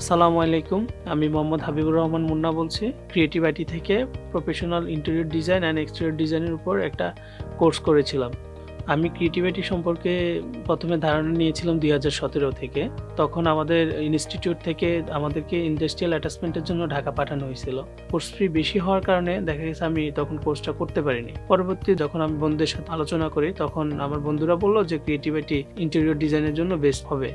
আসসালামু আলাইকুম, আমি মোহাম্মদ হাবিবুর রহমান মুন্না বলছি। ক্রিয়েটিভ আইটি থেকে professional interior design and exterior ডিজাইনের উপর একটা কোর্স করেছিলাম। আমি ক্রিয়েটিভ আইটি সম্পর্কে প্রথমে ধারণা নিয়েছিলাম 2017 থেকে। তখন আমাদের ইনস্টিটিউট থেকে আমাদেরকে ইন্ডাস্ট্রিয়াল অ্যাটাচমেন্টের জন্য ঢাকা পাঠানো হয়েছিল। কোর্স ফি বেশি হওয়ার কারণে দেখা গেছে আমি তখন কোর্সটা করতে পারিনি। পরবর্তী যখন আমি বন্ধুদের সাথে আলোচনা করি, তখন আমার বন্ধুরা বললো যে ক্রিয়েটিভ আইটি ইন্টেরিয়র ডিজাইনের জন্য বেস্ট হবে।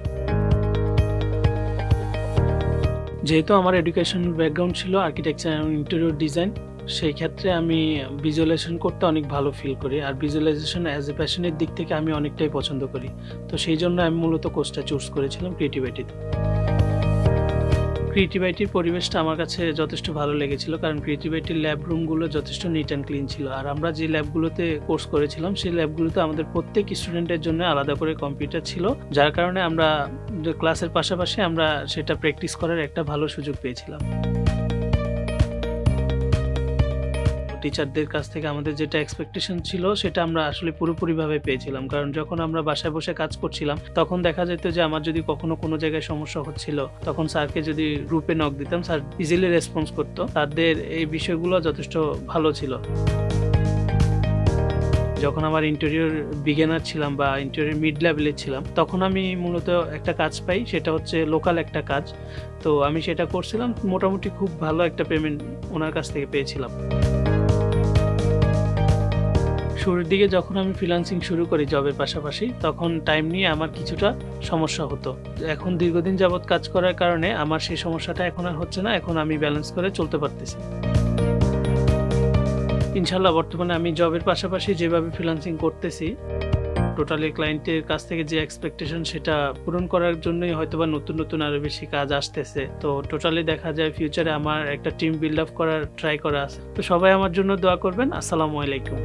যেহেতু আমার এডুকেশন ব্যাকগ্রাউন্ড ছিল আর্কিটেকচার এবং ইন্টেরিয়র ডিজাইন, সেই ক্ষেত্রে আমি ভিজুয়ালাইজেশন করতে অনেক ভালো ফিল করি। আর ভিজুয়ালাইজেশন অ্যাজ এ প্যাশনের দিক থেকে আমি অনেকটাই পছন্দ করি। তো সেই জন্য আমি মূলত কোর্সটা চুজ করেছিলাম ক্রিয়েটিভ আইটিতে। ক্রিয়েটিভ আইটির পরিবেশটা আমার কাছে যথেষ্ট ভালো লেগেছিল, কারণ ক্রিয়েটিভ আইটির ল্যাব রুমগুলো যথেষ্ট নিট অ্যান্ড ক্লিন ছিল। আর আমরা যে ল্যাবগুলোতে কোর্স করেছিলাম, সেই ল্যাবগুলোতে আমাদের প্রত্যেক স্টুডেন্টের জন্য আলাদা করে কম্পিউটার ছিল, যার কারণে আমরা ক্লাসের পাশাপাশি আমরা সেটা প্র্যাকটিস করার একটা ভালো সুযোগ পেয়েছিলাম। টিচারদের কাছ থেকে আমাদের যেটা এক্সপেকটেশন ছিল, সেটা আমরা আসলে পুরোপুরিভাবে পেয়েছিলাম। কারণ যখন আমরা বাসায় বসে কাজ করছিলাম, তখন দেখা যেত যে আমার যদি কখনো কোনো জায়গায় সমস্যা হচ্ছিল, তখন স্যারকে যদি গ্রুপে নক দিতাম, স্যার ইজিলি রেসপন্স করতো। তাদের এই বিষয়গুলো যথেষ্ট ভালো ছিল। যখন আমার ইন্টেরিয়র বিগিনার ছিলাম বা ইন্টেরিয়র মিড লেভেলে ছিলাম, তখন আমি মূলত একটা কাজ পাই, সেটা হচ্ছে লোকাল একটা কাজ। তো আমি সেটা করছিলাম, মোটামুটি খুব ভালো একটা পেমেন্ট ওনার কাছ থেকে পেয়েছিলাম। শুরুর দিকে যখন আমি ফ্রিল্যান্সিং শুরু করি জবের পাশাপাশি, তখন টাইম নিয়ে আমার কিছুটা সমস্যা হতো। এখন দীর্ঘদিন যাবৎ কাজ করার কারণে আমার সেই সমস্যাটা এখন আর হচ্ছে না। এখন আমি ব্যালেন্স করে চলতে পারতেছি। ইনশাল্লাহ বর্তমানে আমি জবের পাশাপাশি যেভাবে ফ্রিল্যান্সিং করতেছি, টোটালি ক্লায়েন্টের কাছ থেকে যে এক্সপেকটেশন, সেটা পূরণ করার জন্যই হয়তোবা নতুন নতুন আরও বেশি কাজ আসতেছে। তো টোটালি দেখা যায় ফিউচারে আমার একটা টিম বিল্ড আপ করার ট্রাই করা আছে। তো সবাই আমার জন্য দোয়া করবেন। আসসালামু আলাইকুম।